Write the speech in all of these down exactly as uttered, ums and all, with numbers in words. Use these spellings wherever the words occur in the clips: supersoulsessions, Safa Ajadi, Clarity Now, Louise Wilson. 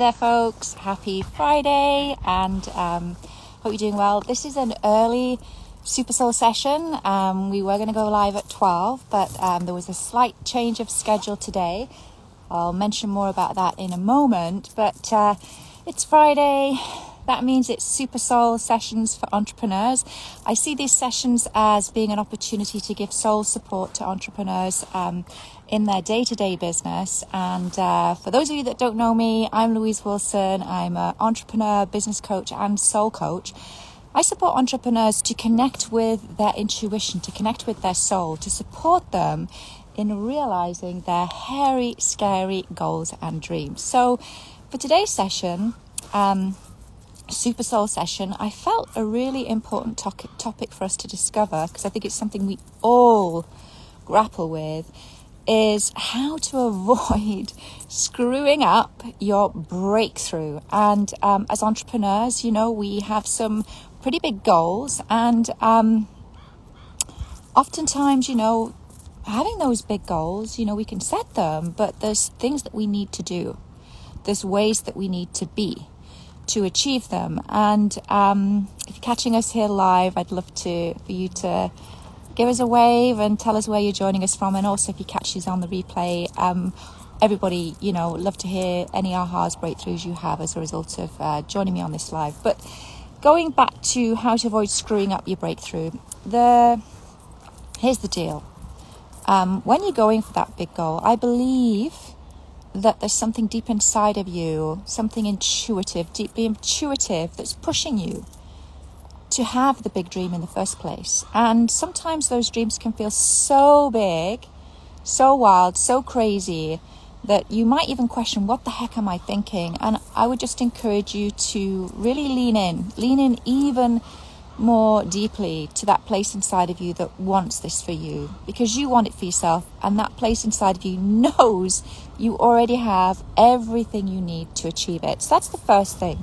There folks, happy Friday, and um, hope you're doing well. This is an early Super Soul session. Um, we were going to go live at twelve, but um, there was a slight change of schedule today. I'll mention more about that in a moment, but uh, it's Friday. That means it's Super Soul sessions for entrepreneurs. I see these sessions as being an opportunity to give soul support to entrepreneurs um, in their day-to-day business. And uh, for those of you that don't know me, I'm Louise Wilson. I'm an entrepreneur, business coach, and soul coach. I support entrepreneurs to connect with their intuition, to connect with their soul, to support them in realizing their hairy, scary goals and dreams. So for today's session, um, Super Soul session, I felt a really important topic for us to discover, because I think it's something we all grapple with, is how to avoid screwing up your breakthrough. And um, as entrepreneurs, you know, we have some pretty big goals, and um, oftentimes, you know, having those big goals, you know, we can set them, but there's things that we need to do. There's ways that we need to be to achieve them. And um, if you're catching us here live, I'd love to for you to give us a wave and tell us where you're joining us from. And also, if you catch these on the replay, um, everybody, you know, love to hear any ahas, breakthroughs you have as a result of uh, joining me on this live. But going back to how to avoid screwing up your breakthrough, the here's the deal. Um, when you're going for that big goal, I believe that there's something deep inside of you, something intuitive, deeply intuitive, that's pushing you to have the big dream in the first place. And sometimes those dreams can feel so big, so wild, so crazy, that you might even question, what the heck am I thinking? And I would just encourage you to really lean in, lean in even more deeply to that place inside of you that wants this for you, because you want it for yourself, and that place inside of you knows you already have everything you need to achieve it. So that's the first thing.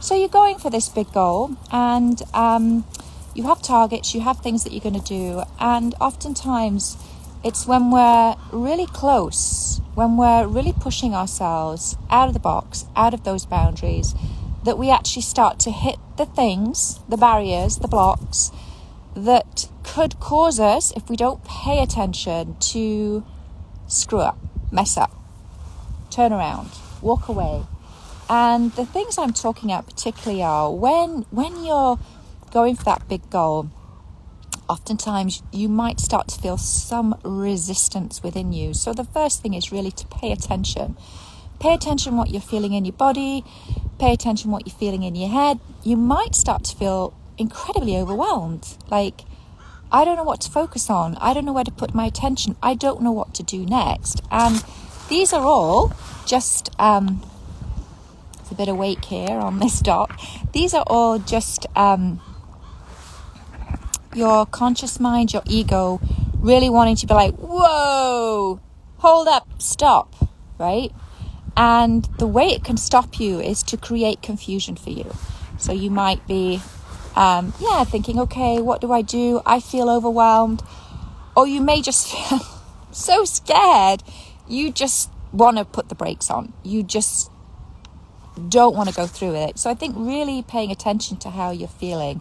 So you're going for this big goal, and um, you have targets, you have things that you're going to do, and oftentimes it's when we're really close, when we're really pushing ourselves out of the box, out of those boundaries, that we actually start to hit the things, the barriers, the blocks that could cause us, if we don't pay attention, to screw up, mess up, turn around, walk away. And the things I'm talking about particularly are when, when you're going for that big goal, oftentimes you might start to feel some resistance within you. So the first thing is really to pay attention. Pay attention what you're feeling in your body. Pay attention what you're feeling in your head. You might start to feel incredibly overwhelmed. Like, I don't know what to focus on. I don't know where to put my attention. I don't know what to do next. And these are all just, um, it's a bit awake here on this dock. These are all just um, your conscious mind, your ego, really wanting to be like, whoa, hold up, stop, right? And the way it can stop you is to create confusion for you. So you might be, um, yeah, thinking, okay, what do I do? I feel overwhelmed. Or you may just feel so scared, you just want to put the brakes on. You just don't want to go through with it. So I think really paying attention to how you're feeling.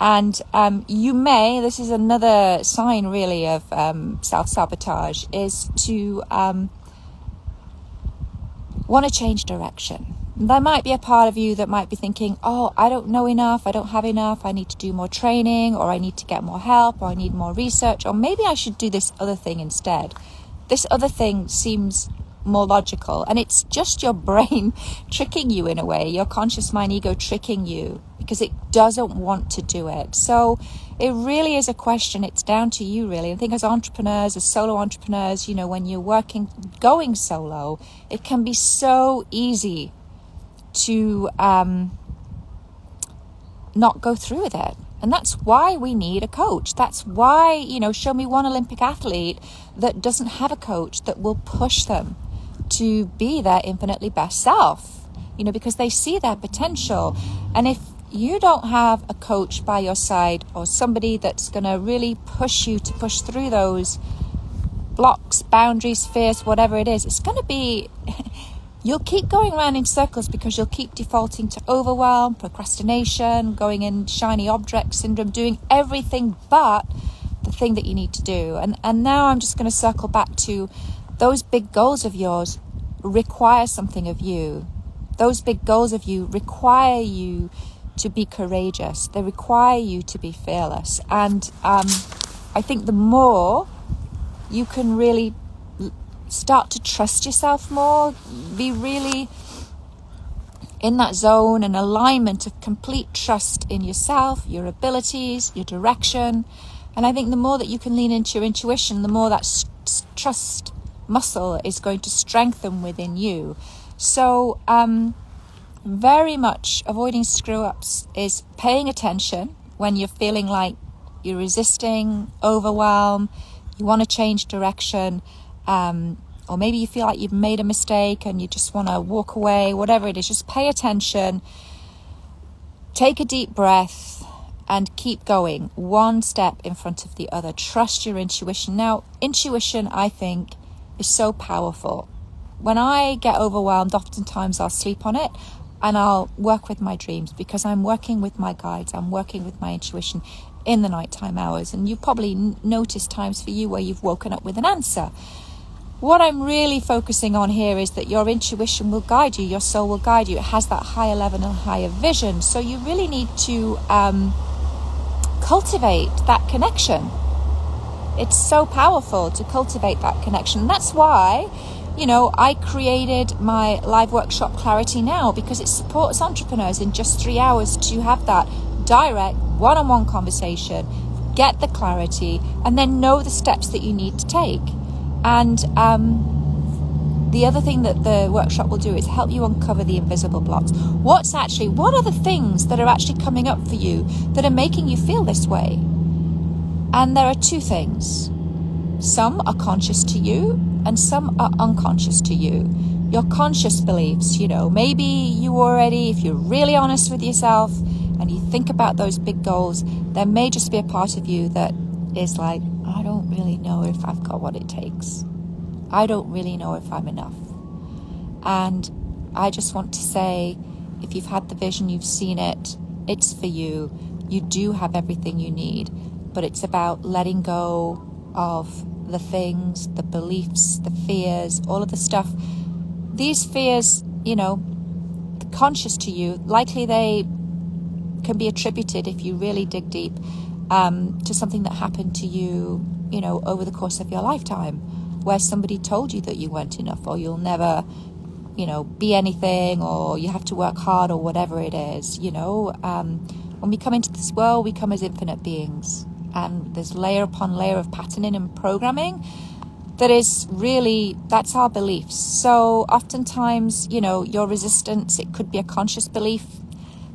And um, you may, this is another sign really of um, self-sabotage, is to... Um, want to change direction. There might be a part of you that might be thinking, oh, I don't know enough, I don't have enough, I need to do more training, or I need to get more help, or I need more research, or maybe I should do this other thing instead. This other thing seems more logical. And it's just your brain tricking you in a way, your conscious mind ego tricking you, because it doesn't want to do it. So it really is a question. It's down to you, really. I think as entrepreneurs, as solo entrepreneurs, you know, when you're working, going solo, it can be so easy to um, not go through with it. And that's why we need a coach. That's why, you know, show me one Olympic athlete that doesn't have a coach that will push them to be their infinitely best self, you know, because they see their potential. And if you don't have a coach by your side, or somebody that's going to really push you to push through those blocks, boundaries, fears, whatever it is, it's going to be You'll keep going around in circles because you'll keep defaulting to overwhelm, procrastination, going in shiny object syndrome, doing everything but the thing that you need to do. And, and now I'm just going to circle back to those big goals of yours require something of you. Those big goals of you require you to be courageous. They require you to be fearless. And um, I think the more you can really start to trust yourself more, be really in that zone and alignment of complete trust in yourself, your abilities, your direction. And I think the more that you can lean into your intuition, the more that st- trust muscle is going to strengthen within you. So um, very much avoiding screw-ups is paying attention when you're feeling like you're resisting, overwhelm, you want to change direction, um, or maybe you feel like you've made a mistake and you just want to walk away, whatever it is. Just pay attention, take a deep breath, and keep going one step in front of the other. Trust your intuition. Now, intuition, I think, is so powerful. When I get overwhelmed, oftentimes I'll sleep on it and I'll work with my dreams because I'm working with my guides. I'm working with my intuition in the nighttime hours. And you probably n- noticed times for you where you've woken up with an answer. What I'm really focusing on here is that your intuition will guide you. Your soul will guide you. It has that higher level and higher vision. So you really need to um, cultivate that connection. It's so powerful to cultivate that connection. And that's why, you know, I created my live workshop Clarity Now, because it supports entrepreneurs in just three hours to have that direct one-on-one conversation, get the clarity, and then know the steps that you need to take. And um, the other thing that the workshop will do is help you uncover the invisible blocks. What's actually, what are the things that are actually coming up for you that are making you feel this way? And there are two things. Some are conscious to you, and some are unconscious to you. Your conscious beliefs, you know, maybe you already, if you're really honest with yourself and you think about those big goals, there may just be a part of you that is like, I don't really know if I've got what it takes. I don't really know if I'm enough. And I just want to say, if you've had the vision, you've seen it, it's for you. You do have everything you need, but it's about letting go of the things, the beliefs, the fears, all of the stuff. These fears, you know, conscious to you, likely they can be attributed, if you really dig deep, um, to something that happened to you, you know, over the course of your lifetime, where somebody told you that you weren't enough, or you'll never, you know, be anything, or you have to work hard, or whatever it is, you know. Um, when we come into this world, we come as infinite beings. And there's layer upon layer of patterning and programming that is really, that's our beliefs. So oftentimes, you know, your resistance, it could be a conscious belief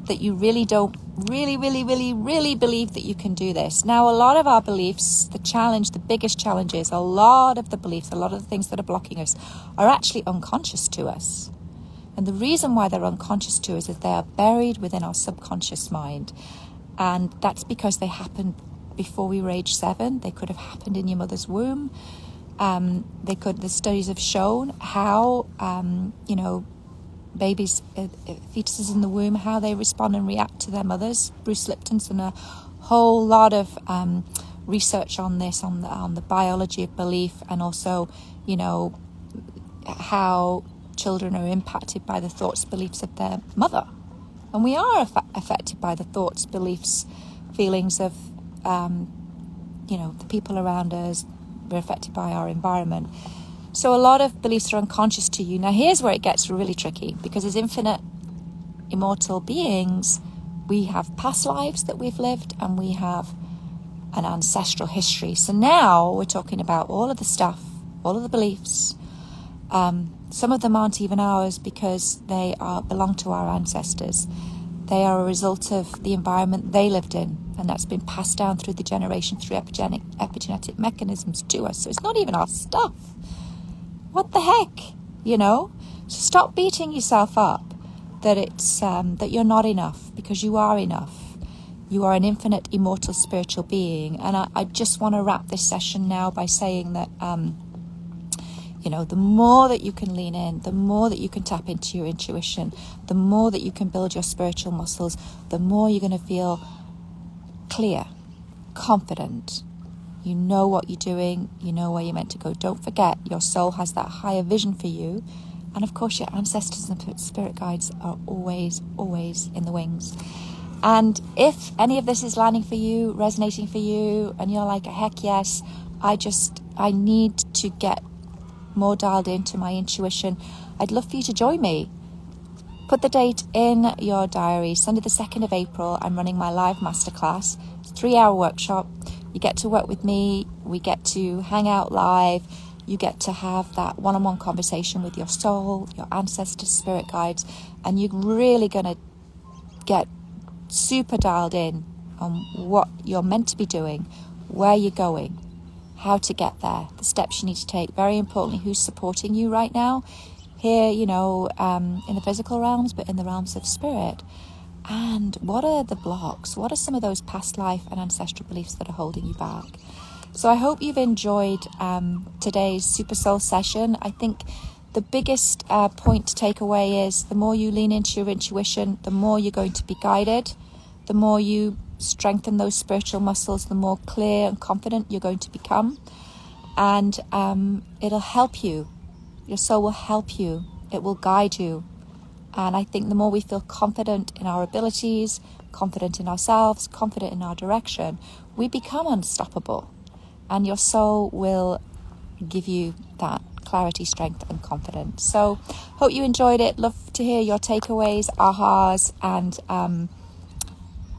that you really don't really, really, really, really believe that you can do this. Now, a lot of our beliefs, the challenge, the biggest challenge is a lot of the beliefs, a lot of the things that are blocking us are actually unconscious to us. And the reason why they're unconscious to us is they are buried within our subconscious mind. And that's because they happen before we were age seven. They could have happened in your mother's womb. Um, they could. The studies have shown how, um, you know, babies, uh, fetuses in the womb, how they respond and react to their mothers. Bruce Lipton's done a whole lot of um, research on this, on the, on the biology of belief, and also, you know, how children are impacted by the thoughts, beliefs of their mother. And we are aff- affected by the thoughts, beliefs, feelings of Um, you know, the people around us. We're affected by our environment. So a lot of beliefs are unconscious to you. Now, here's where it gets really tricky, because as infinite, immortal beings, we have past lives that we've lived, and we have an ancestral history. So now we're talking about all of the stuff, all of the beliefs. Um, some of them aren't even ours because they are belong to our ancestors. They are a result of the environment they lived in, and that's been passed down through the generation through epigenetic, epigenetic mechanisms to us. So it's not even our stuff. What the heck, you know? So stop beating yourself up that it's um, that you're not enough, because you are enough. You are an infinite, immortal, spiritual being. And I, I just want to wrap this session now by saying that um, You know, the more that you can lean in, the more that you can tap into your intuition, the more that you can build your spiritual muscles, the more you're going to feel clear, confident. You know what you're doing. You know where you're meant to go. Don't forget, your soul has that higher vision for you. And of course, your ancestors and spirit guides are always, always in the wings. And if any of this is landing for you, resonating for you, and you're like, heck yes, I just, I need to get more dialed into my intuition, I'd love for you to join me. Put the date in your diary. Sunday the second of April, I'm running my live masterclass. It's a three hour workshop. You get to work with me. We get to hang out live. You get to have that one-on-one conversation with your soul, your ancestors, spirit guides, and you're really going to get super dialed in on what you're meant to be doing, where you're going, how to get there, the steps you need to take. Very importantly, who's supporting you right now here, you know, um, in the physical realms, but in the realms of spirit. And what are the blocks? What are some of those past life and ancestral beliefs that are holding you back? So I hope you've enjoyed um, today's Super Soul session. I think the biggest uh, point to take away is the more you lean into your intuition, the more you're going to be guided, the more you strengthen those spiritual muscles, the more clear and confident you're going to become. And um, it'll help you. Your soul will help you. It will guide you. And I think the more we feel confident in our abilities, confident in ourselves, confident in our direction, we become unstoppable. And your soul will give you that clarity, strength, and confidence. So, hope you enjoyed it. Love to hear your takeaways, ahas, and um,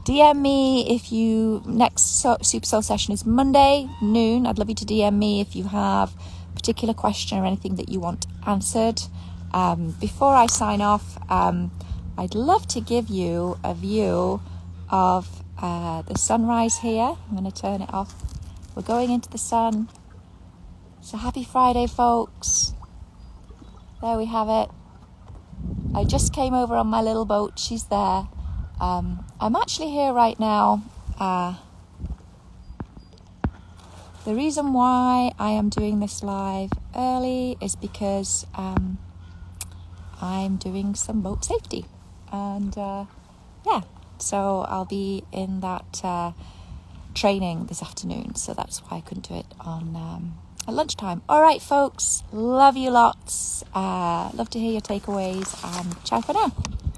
D M me if you, next so- Super Soul session is Monday, noon. I'd love you to D M me if you have a particular question or anything that you want answered. Um, before I sign off, um, I'd love to give you a view of uh, the sunrise here. I'm going to turn it off. We're going into the sun. So happy Friday, folks. There we have it. I just came over on my little boat. She's there. Um, I'm actually here right now. Uh, the reason why I am doing this live early is because um, I'm doing some boat safety. And uh, yeah, so I'll be in that uh, training this afternoon. So that's why I couldn't do it on... Um, at lunchtime. All right, folks, love you lots. Uh, love to hear your takeaways, and ciao for now.